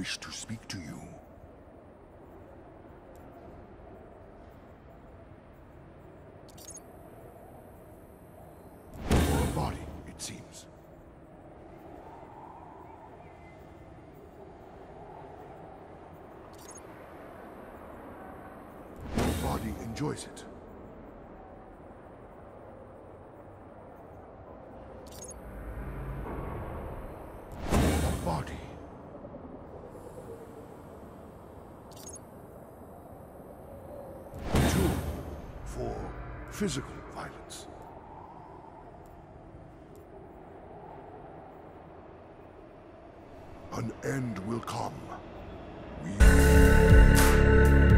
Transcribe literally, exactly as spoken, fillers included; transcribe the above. wish to speak to you. Your body, it seems. Your body enjoys it. Body. Two, for physical violence. An end will come. We...